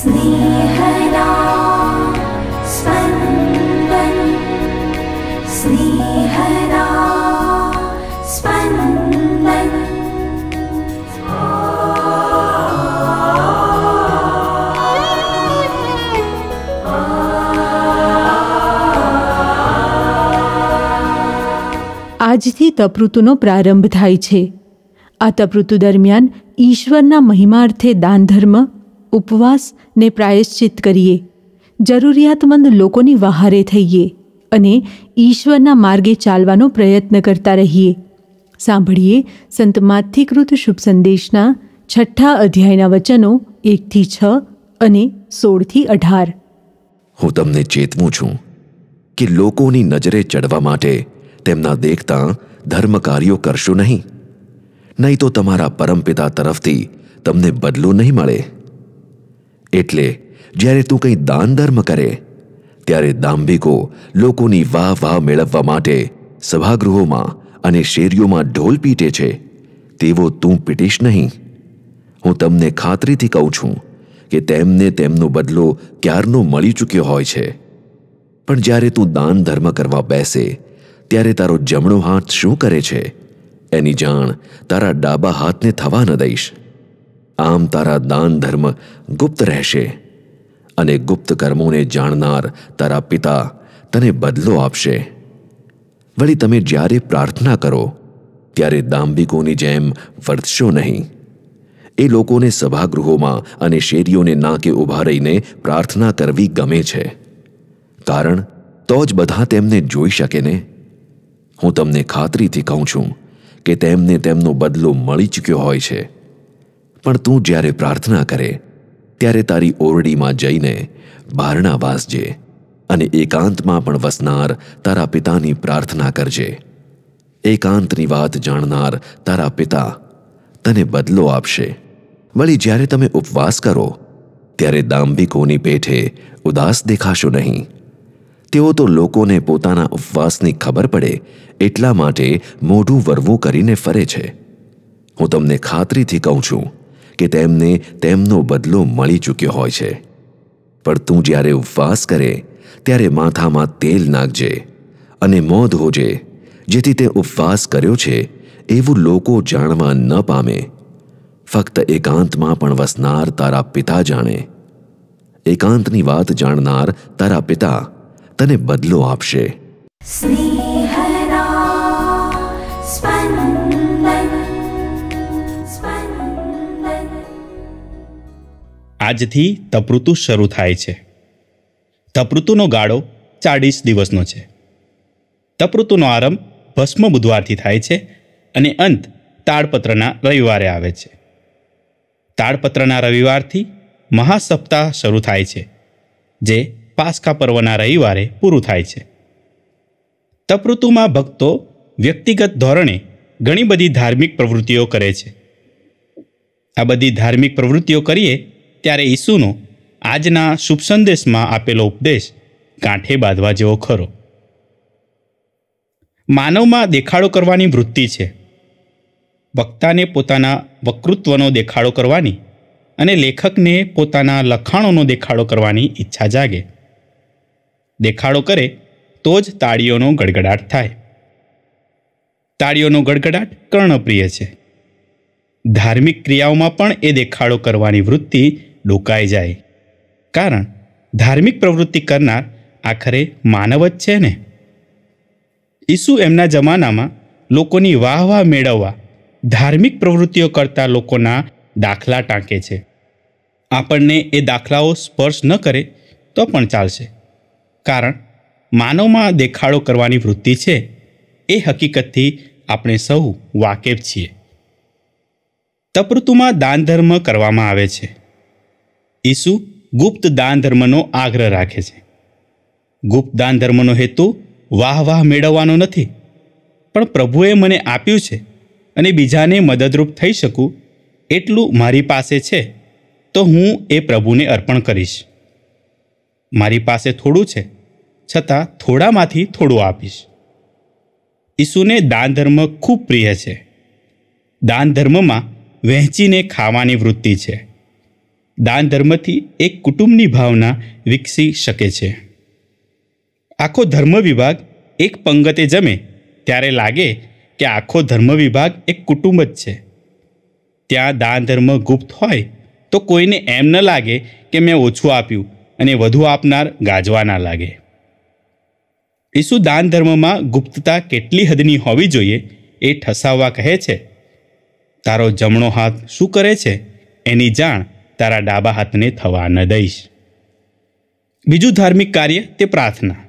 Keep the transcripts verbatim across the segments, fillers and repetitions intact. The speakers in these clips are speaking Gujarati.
स्नेह ना स्पंदन, स्नेह ना स्पंदन। આજથી તપઋતુનો પ્રારંભ થાય છે। આ તપઋતુ દરમિયાન ઈશ્વરના મહિમાર્થે દાન ધર્મ, ઉપવાસ ને પ્રાયશ્ચિત કરીએ, જરૂરિયાતમંદ લોકોની વહારે થઈએ અને ઈશ્વરના માર્ગે ચાલવાનો પ્રયત્ન કરતા રહીએ। સાંભળીએ સંત માથીકૃત શુભ સંદેશના છઠ્ઠા અધ્યાયના વચનો એકથી છ અને સોળથી અઢાર। હું તમને ચેતવું છું કે લોકોની નજરે ચડવા માટે તેમના देखता धर्म कार्यों करशो नहीं, नहीं तो तमारा परमपिता तरफथी तमने बदलो नहीं मळे। एटले ज्यारे तू कई दान धर्म करे त्यारे दांभिको लोकोनी वाह वाह मेळववा माटे सभागृहोमां अने शेरीओमां ढोल पीटे छे, तेवो तू पीटीश नहीं। हूँ तमने खातरी थी कहूं छूं के तेमने तेमनो बदलो क्यारनो मळी चूक्यो होय छे। पण ज्यारे तू दान धर्म करवा बेसे त्यारे तारो जमणो हाथ शू करे छे एनी जाण तारा डाबा हाथ ने थवा न दईश। आम तारा दान धर्म गुप्त रहेशे अने गुप्त कर्मों ने जाणनार तारा पिता तने बदलो आपशे। वळी तमे ज्यारे प्रार्थना करो त्यारे दांभिकोनी जेम वर्तशो नहीं। ए लोकोने सभागृहोमां अने शेरीओने नाके उभा रहीने प्रार्थना करवी गमे छे, कारण तो ज बधा तेमने जोई शके ने। हूँ तमने खातरी थी कहूं छूं के तेमने तेमनो बदलो मळी चूक्यो होय छे। पण तू ज्यारे प्रार्थना करे त्यारे तारी ओरडी में जईने बारणा वासजे अने एकांत में पण वसनार तारा पितानी प्रार्थना करजे। एकांतनी वात जाणनार तारा पिता तने बदलो आपशे। वळी ज्यारे तमे उपवास करो त्यारे दांभिकोनी पेठे उदास देखाशो नहीं। तेओ तो लोकोने पोताना उपवासनी खबर पड़े एटला माटे मोढुं वरवुं करीने फरे छे। हूँ तमने खातरी थी कहूं छूं के तेमने तेमनो बदलो मळी चूक्यो होय छे। पण तू ज्यारे उपवास करे त्यारे माथामां तेल नाखजे अने मों धोजे, जेथी ते उपवास कर्यो छे एवुं लोको जाणवा न पामे। फक्त एकांतमां पण वसनार तारा पिता जाणे। एकांतनी वात जाणनार तारा पिता तने बदलो आपशे। स्नेह ना स्पंदन, स्पंदन। આજથી તપઋતુ શરૂ થાય છે। તપઋતુનો ગાળો ચાળીસ દિવસનો છે। તપઋતુનો આરંભ ભસ્મ બુધવારથી થાય છે અને અંત તાડપત્રના રવિવારે આવે છે। તાડપત્રના રવિવારથી મહાસપ્તાહ શરૂ થાય છે, જે પાસ્કા પર્વના રવિવારે પૂરું થાય છે। તપઋતુમાં ભક્તો વ્યક્તિગત ધોરણે ઘણી બધી ધાર્મિક પ્રવૃત્તિઓ કરે છે। આ બધી ધાર્મિક પ્રવૃત્તિઓ કરીએ ત્યારે ઈસુનો આજના શુભ સંદેશમાં આપેલો ઉપદેશ કાંઠે બાંધવા જેવો ખરો। માનવમાં દેખાડો કરવાની વૃત્તિ છે। વક્તાને પોતાના વક્તૃત્વનો દેખાડો કરવાની અને લેખકને પોતાના લખાણોનો દેખાડો કરવાની ઈચ્છા જાગે। દેખાડો કરે તો જ તાળીઓનો ગડગડાટ થાય। તાળીઓનો ગડગડાટ કર્ણપ્રિય છે। ધાર્મિક ક્રિયાઓમાં પણ એ દેખાડો કરવાની વૃત્તિ ડોકાઈ જાય, કારણ ધાર્મિક પ્રવૃત્તિ કરનાર આખરે માનવ જ છે ને। ઈસુ એમના જમાનામાં લોકોની વાહ વાહ મેળવવા ધાર્મિક પ્રવૃત્તિઓ કરતા લોકોના દાખલા ટાંકે છે। આપણને એ દાખલાઓ સ્પર્શ ન કરે તો પણ ચાલશે, કારણ માનવમાં દેખાડો કરવાની વૃત્તિ છે એ હકીકતથી આપણે સૌ વાકેફ છીએ। તપઋતુમાં દાન ધર્મ કરવામાં આવે છે। ઈસુ ગુપ્ત દાન ધર્મનો આગ્રહ રાખે છે। ગુપ્ત દાન ધર્મનો હેતુ વાહ વાહ મેળવવાનો નથી, પણ પ્રભુએ મને આપ્યું છે અને બીજાને મદદરૂપ થઈ શકું એટલું મારી પાસે છે તો હું એ પ્રભુને અર્પણ કરીશ। મારી પાસે થોડું છે છતાં થોડામાંથી થોડું આપીશ। ઈસુને દાન ધર્મ ખૂબ પ્રિય છે। દાન ધર્મમાં વહેંચીને ખાવાની વૃત્તિ છે। દાન ધર્મથી એક કુટુંબની ભાવના વિકસી શકે છે। આખો ધર્મ વિભાગ એક પંગતે જમે ત્યારે લાગે કે આખો ધર્મ વિભાગ એક કુટુંબ જ છે। ત્યાં દાન ધર્મ ગુપ્ત હોય તો કોઈને એમ ન લાગે કે મેં ઓછું આપ્યું અને વધુ આપનાર ગાજવા ના લાગે। ઈસુ દાન ધર્મમાં ગુપ્તતા કેટલી હદની હોવી જોઈએ એ ઠસાવવા કહે છે, તારો જમણો હાથ શું કરે છે એની જાણ તારા ડાબા હાથને થવા ન દઈશ। બીજું ધાર્મિક કાર્ય તે પ્રાર્થના।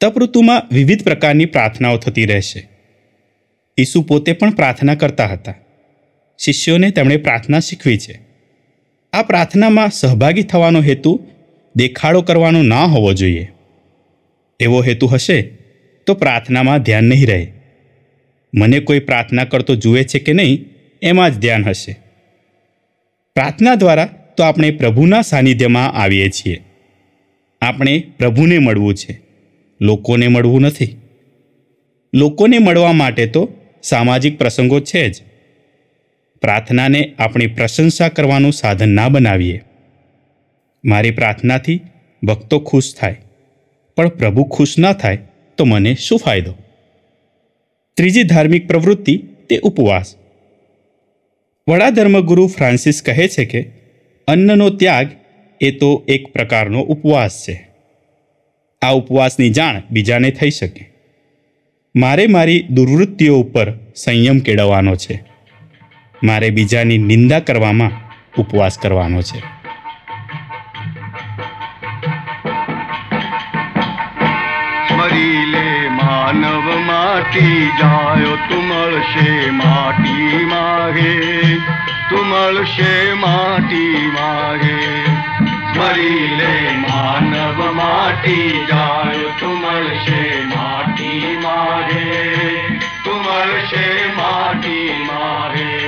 તપઋતુમાં વિવિધ પ્રકારની પ્રાર્થનાઓ થતી રહેશે। ઈસુ પોતે પણ પ્રાર્થના કરતા હતા। શિષ્યોને તેમણે પ્રાર્થના શીખવી છે। આ પ્રાર્થનામાં સહભાગી થવાનો હેતુ દેખાડો કરવાનો ના હોવો જોઈએ। એવો હેતુ હશે તો પ્રાર્થનામાં ધ્યાન નહીં રહે। મને કોઈ પ્રાર્થના કરતો જુએ છે કે નહીં એમાં જ ધ્યાન હશે। પ્રાર્થના દ્વારા તો આપણે પ્રભુના સાનિધ્યમાં આવીએ છીએ। આપણે પ્રભુને મળવું છે, લોકોને મળવું નથી। લોકોને મળવા માટે તો સામાજિક પ્રસંગો છે જ। પ્રાર્થનાને આપણી પ્રશંસા કરવાનું સાધન ના બનાવીએ। મારી પ્રાર્થનાથી ભક્તો ખુશ થાય પણ પ્રભુ ખુશ ના થાય તો મને શું ફાયદો। ત્રીજી ધાર્મિક પ્રવૃત્તિ તે ઉપવાસ। વડા ધર્મગુરુ ફ્રાન્સિસ કહે છે કે અન્નનો ત્યાગ એ તો એક પ્રકારનો ઉપવાસ છે। આ ઉપવાસની જાણ બીજાને થઈ શકે। મારે મારી દુર્વૃત્તિઓ ઉપર સંયમ કેળવવાનો છે। મારે બીજાની નિંદા કરવામાં ઉપવાસ કરવાનો છે। મરીલે માનવ માટી જાયો તુમળશે માટી માગે તુમળશે માટી માગે મરીલે માનવ માટી જાયો તુમળશે માટી માગે તુમળશે માટી માગે।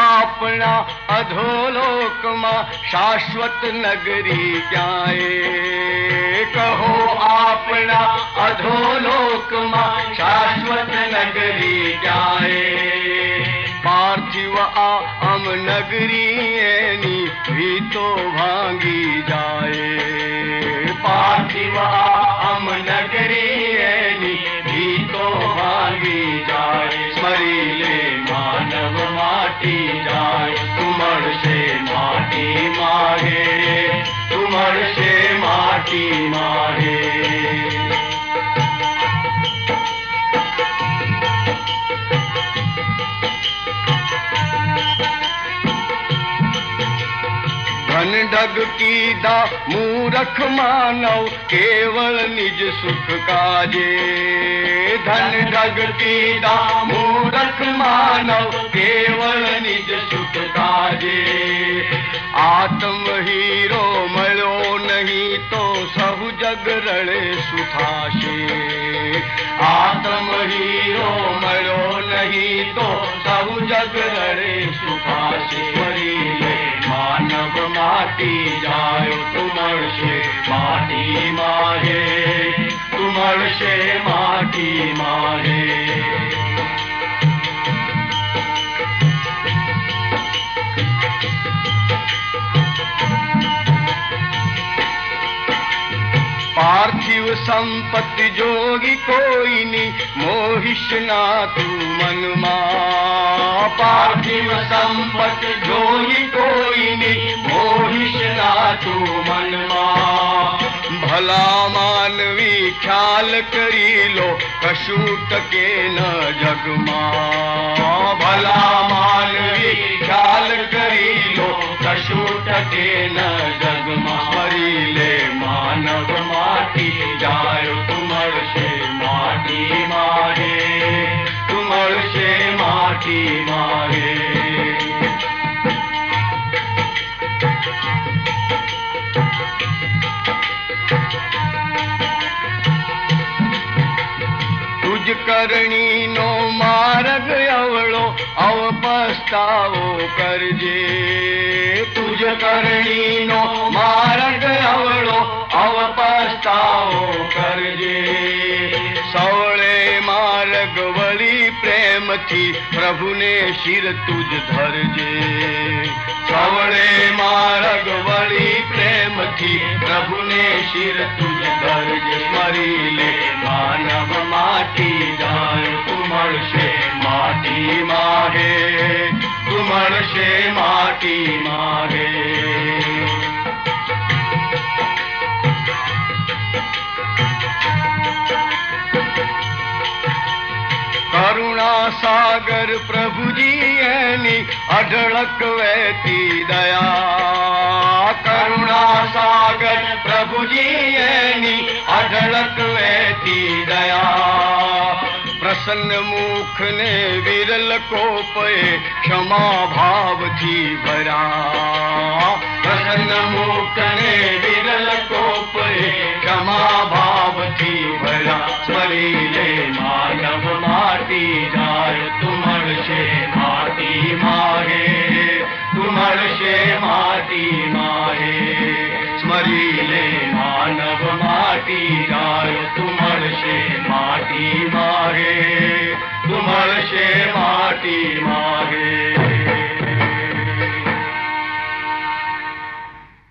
अपना अधोलोक मां शाश्वत नगरी जाए कहो अपना अधोलोक मां शाश्वत नगरी जाए पार्थिव आम नगरी एनी भीतो भांगी जाए पार्थिव आम नगरी एनी भीतो भांगी जाए मरीले मानव माटी जाए तुमसे माटी मारे तुमसे माटी मारे। धन डग की दा मूरख मानव केवल निज सुख काजे धन डग की दा मूरख मानव केवल निज सुख काजे आत्म हीरो मलो नहीं तो सब जग रड़े सुथाशे आत्म हीरो मलो नहीं तो सब जग रड़े सुथाशे मानव माटी जायो तुमसे माटी मारे तुमसे माटी मारे। पार्थिव संपत्ति जोगी कोई नी मोहिश ना तू मन मां पार्थिव संपत्ति जोगी कोई नी मोहिश ना तू मन मां भला मानवी ख्याल करी लो कशु तके न जग मां भला मानवी ख्याल करी लो कशु तके न जग मां मरीले मानव माटी जायो तुमसे माटी मारे तुमसे माटी मारे। तुझ करणी नो मार्ग अवलो अव पछतावो करजे तुझ पूज करणीनो मार्ग अवड़ो अव पस्तावो करजे। सौले मार्ग वली प्रेम थी प्रभु ने शिर तुझ धरजे। सौले मार्ग वली प्रेम थी प्रभु ने शिर तुझ धरजे। मरीले मानव माटी जाय उमड़शे माटी माहे मरशे माटी मारे। करुणा सागर प्रभु जी एनी अढळक वहती दया। करुणा सागर प्रभु जी एनी अढळक वहती दया। प्रसन्न मुख ने विरल कोपे क्षमा भाव थी भरा। प्रसन्न मुख ने विरल कोपे क्षमा भाव थी भरा। मरीले मानव माटी जाय तुमड़शे माटी मारे। तुमड़शे माटी मारे। मरीले मानव माटी जाय तुमड़शे माटी मारे। तुमड़शे माटी मारे।